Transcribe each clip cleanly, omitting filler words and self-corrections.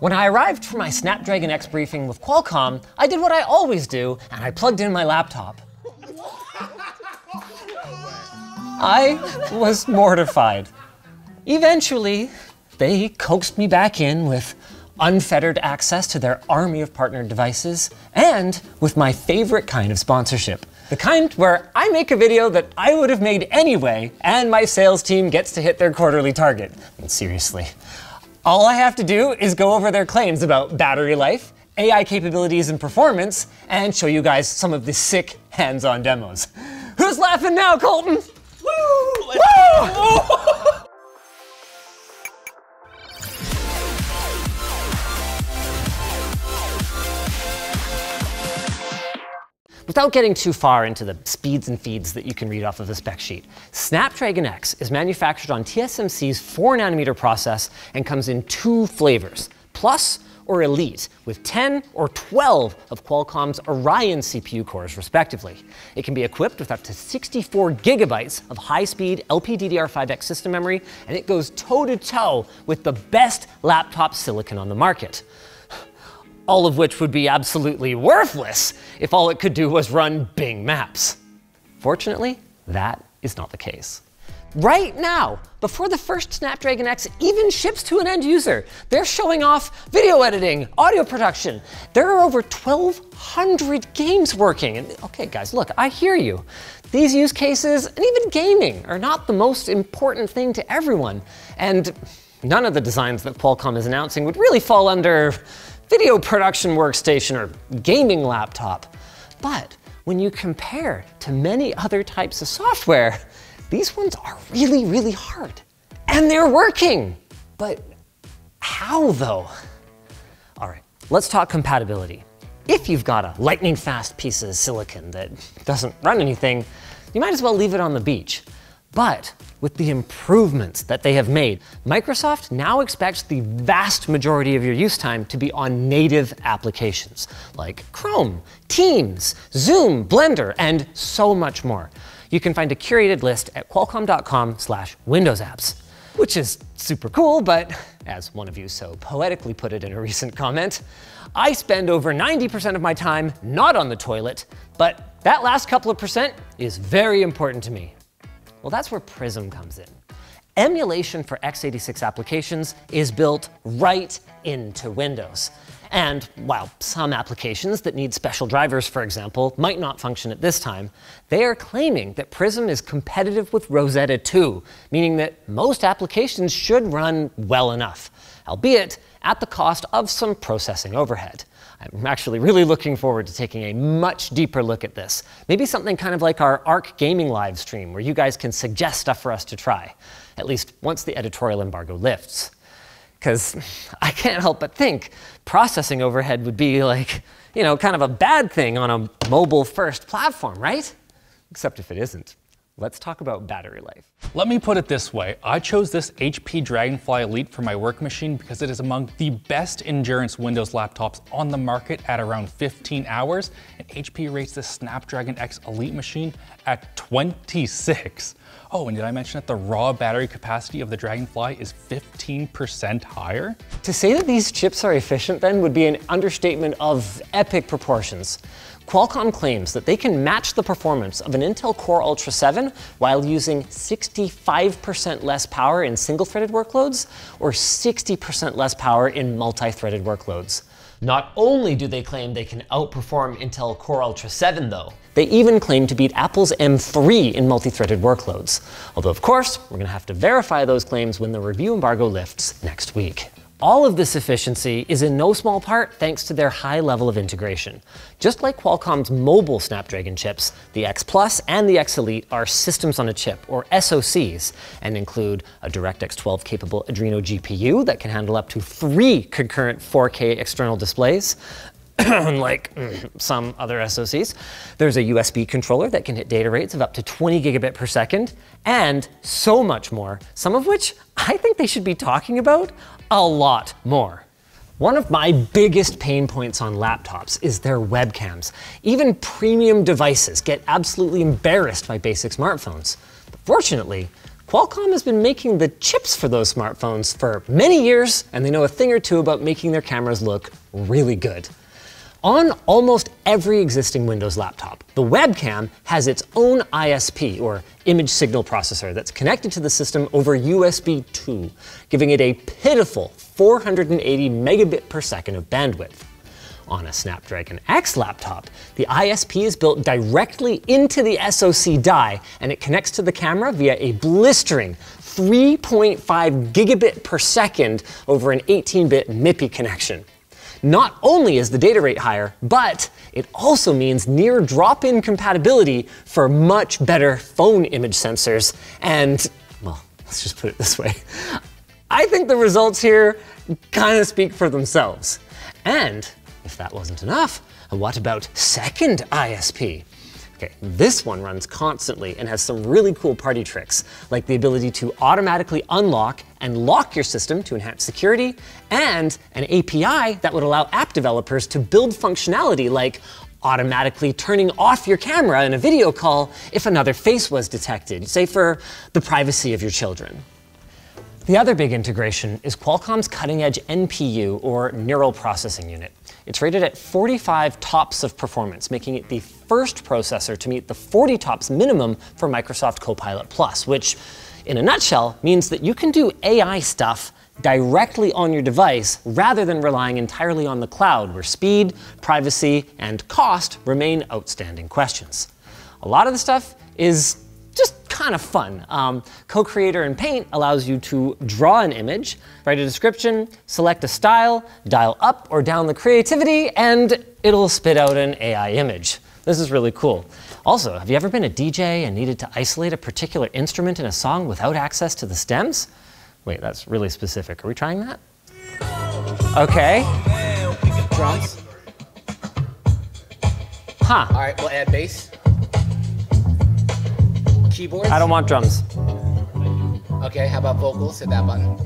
When I arrived for my Snapdragon X briefing with Qualcomm, I did what I always do, and I plugged in my laptop. I was mortified. Eventually, they coaxed me back in with unfettered access to their army of partnered devices and with my favorite kind of sponsorship. The kind where I make a video that I would have made anyway and my sales team gets to hit their quarterly target. I mean, seriously. All I have to do is go over their claims about battery life, AI capabilities and performance, and show you guys some of the sick hands-on demos. Who's laughing now, Colton? Woo! Woo! Without getting too far into the speeds and feeds that you can read off of the spec sheet, Snapdragon X is manufactured on TSMC's 4nm process and comes in two flavors, Plus or Elite, with 10 or 12 of Qualcomm's Orion CPU cores, respectively. It can be equipped with up to 64 gigabytes of high-speed LPDDR5X system memory, and it goes toe-to-toe with the best laptop silicon on the market. All of which would be absolutely worthless if all it could do was run Bing Maps. Fortunately, that is not the case. Right now, before the first Snapdragon X even ships to an end user, they're showing off video editing, audio production. There are over 1,200 games working. And okay guys, look, I hear you. These use cases, and even gaming, are not the most important thing to everyone. And none of the designs that Qualcomm is announcing would really fall under video production workstation or gaming laptop. But when you compare to many other types of software, these ones are really, really hard. And they're working. But how though? All right, let's talk compatibility. If you've got a lightning fast piece of silicon that doesn't run anything, you might as well leave it on the beach. But with the improvements that they have made, Microsoft now expects the vast majority of your use time to be on native applications like Chrome, Teams, Zoom, Blender, and so much more. You can find a curated list at qualcomm.com/windowsapps, which is super cool, but as one of you so poetically put it in a recent comment, I spend over 90% of my time not on the toilet, but that last couple of percent is very important to me. Well, that's where Prism comes in. Emulation for x86 applications is built right into Windows. And while some applications that need special drivers, for example, might not function at this time, they are claiming that Prism is competitive with Rosetta 2, meaning that most applications should run well enough, albeit at the cost of some processing overhead. I'm actually really looking forward to taking a much deeper look at this. Maybe something kind of like our Arc gaming live stream where you guys can suggest stuff for us to try, at least once the editorial embargo lifts. Because I can't help but think processing overhead would be like, you know, kind of a bad thing on a mobile-first platform, right? Except if it isn't. Let's talk about battery life. Let me put it this way. I chose this HP Dragonfly Elite for my work machine because it is among the best endurance Windows laptops on the market at around 15 hours, and HP rates this Snapdragon X Elite machine at 26. Oh, and did I mention that the raw battery capacity of the Dragonfly is 15% higher? To say that these chips are efficient then would be an understatement of epic proportions. Qualcomm claims that they can match the performance of an Intel Core Ultra 7 while using 65% less power in single-threaded workloads or 60% less power in multi-threaded workloads. Not only do they claim they can outperform Intel Core Ultra 7 though, they even claim to beat Apple's M3 in multi-threaded workloads. Although of course, we're gonna have to verify those claims when the review embargo lifts next week. All of this efficiency is in no small part thanks to their high level of integration. Just like Qualcomm's mobile Snapdragon chips, the X Plus and the X Elite are systems on a chip, or SoCs, and include a DirectX 12 capable Adreno GPU that can handle up to 3 concurrent 4K external displays, unlike some other SoCs. There's a USB controller that can hit data rates of up to 20 gigabit per second, and so much more, some of which I think they should be talking about a lot more. One of my biggest pain points on laptops is their webcams. Even premium devices get absolutely embarrassed by basic smartphones. But fortunately, Qualcomm has been making the chips for those smartphones for many years, and they know a thing or two about making their cameras look really good. On almost every existing Windows laptop, the webcam has its own ISP, or image signal processor, that's connected to the system over USB 2, giving it a pitiful 480 megabit per second of bandwidth. On a Snapdragon X laptop, the ISP is built directly into the SoC die, and it connects to the camera via a blistering 3.5 gigabit per second over an 18-bit MIPI connection. Not only is the data rate higher, but it also means near drop-in compatibility for much better phone image sensors. And, well, let's just put it this way. I think the results here kind of speak for themselves. And if that wasn't enough, what about second ISP? Okay, this one runs constantly and has some really cool party tricks, like the ability to automatically unlock and lock your system to enhance security, and an API that would allow app developers to build functionality like automatically turning off your camera in a video call if another face was detected, say for the privacy of your children. The other big integration is Qualcomm's cutting-edge NPU, or Neural Processing Unit. It's rated at 45 TOPS of performance, making it the first processor to meet the 40 TOPS minimum for Microsoft Copilot Plus, which, in a nutshell, means that you can do AI stuff directly on your device rather than relying entirely on the cloud, where speed, privacy, and cost remain outstanding questions. A lot of the stuff is just kind of fun. Co-Creator and Paint allows you to draw an image, write a description, select a style, dial up or down the creativity, and it'll spit out an AI image. This is really cool. Also, have you ever been a DJ and needed to isolate a particular instrument in a song without access to the stems? Wait, that's really specific. Are we trying that? Okay. Drums. Huh. All right, we'll add bass. Keyboards? I don't want drums. Okay, how about vocals? Hit that button.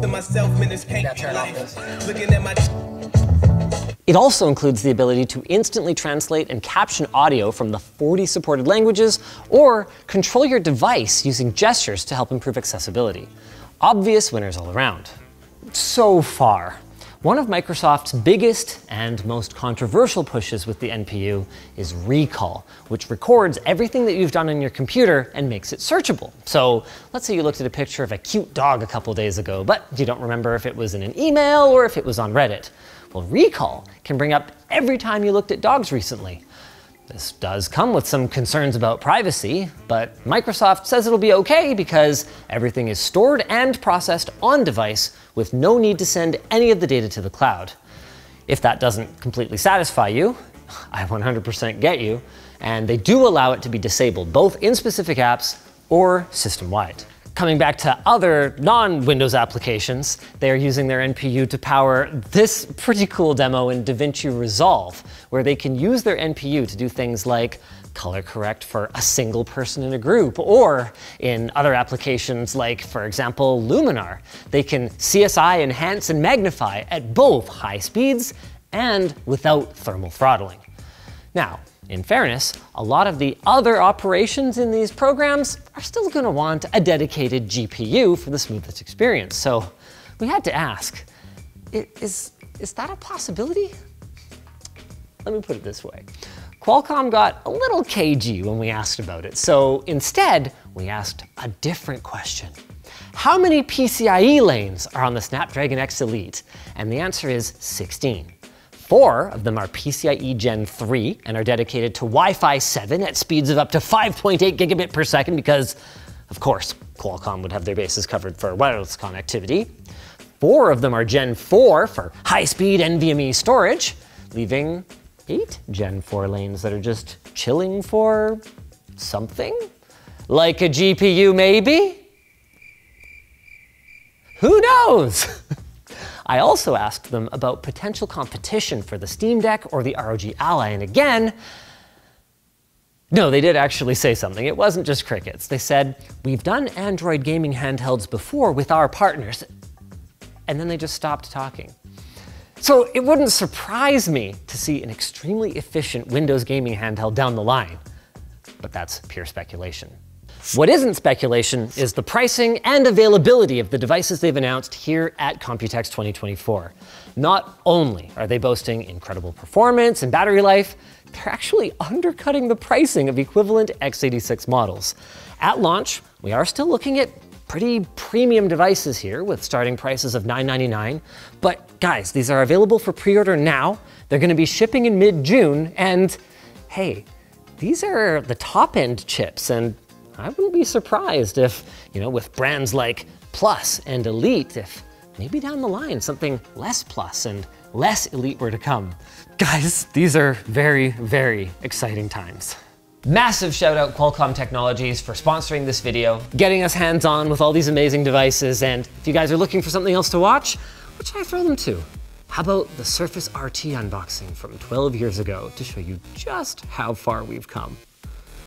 Now turn off this. It also includes the ability to instantly translate and caption audio from the 40 supported languages, or control your device using gestures to help improve accessibility. Obvious winners all around. So far, one of Microsoft's biggest and most controversial pushes with the NPU is Recall, which records everything that you've done on your computer and makes it searchable. So let's say you looked at a picture of a cute dog a couple days ago, but you don't remember if it was in an email or if it was on Reddit. Well, Recall can bring up every time you looked at dogs recently. This does come with some concerns about privacy, but Microsoft says it'll be okay because everything is stored and processed on device, with no need to send any of the data to the cloud. If that doesn't completely satisfy you, I 100% get you, and they do allow it to be disabled, both in specific apps or system-wide. Coming back to other non-Windows applications, they are using their NPU to power this pretty cool demo in DaVinci Resolve, where they can use their NPU to do things like color correct for a single person in a group, or in other applications like, for example, Luminar. They can CSI enhance and magnify at both high speeds and without thermal throttling. Now, in fairness, a lot of the other operations in these programs are still going to want a dedicated GPU for the smoothest experience, so we had to ask, is that a possibility? Let me put it this way. Qualcomm got a little cagey when we asked about it, so instead we asked a different question. How many PCIe lanes are on the Snapdragon X Elite? And the answer is 16. 4 of them are PCIe Gen 3 and are dedicated to Wi-Fi 7 at speeds of up to 5.8 gigabit per second because, of course, Qualcomm would have their bases covered for wireless connectivity. 4 of them are Gen 4 for high-speed NVMe storage, leaving 8 Gen 4 lanes that are just chilling for something? Like a GPU, maybe? Who knows? I also asked them about potential competition for the Steam Deck or the ROG Ally, and again, no, they did actually say something. It wasn't just crickets. They said, we've done Android gaming handhelds before with our partners, and then they just stopped talking. So it wouldn't surprise me to see an extremely efficient Windows gaming handheld down the line, but that's pure speculation. What isn't speculation is the pricing and availability of the devices they've announced here at Computex 2024. Not only are they boasting incredible performance and battery life, they're actually undercutting the pricing of equivalent x86 models. At launch, we are still looking at pretty premium devices here with starting prices of $999. But guys, these are available for pre-order now. They're gonna be shipping in mid-June, and hey, these are the top-end chips, and I wouldn't be surprised if, you know, with brands like Plus and Elite, if maybe down the line something less Plus and less Elite were to come. Guys, these are very, very exciting times. Massive shout out Qualcomm Technologies for sponsoring this video, getting us hands-on with all these amazing devices, and if you guys are looking for something else to watch, what should I throw them to? How about the Surface RT unboxing from 12 years ago to show you just how far we've come?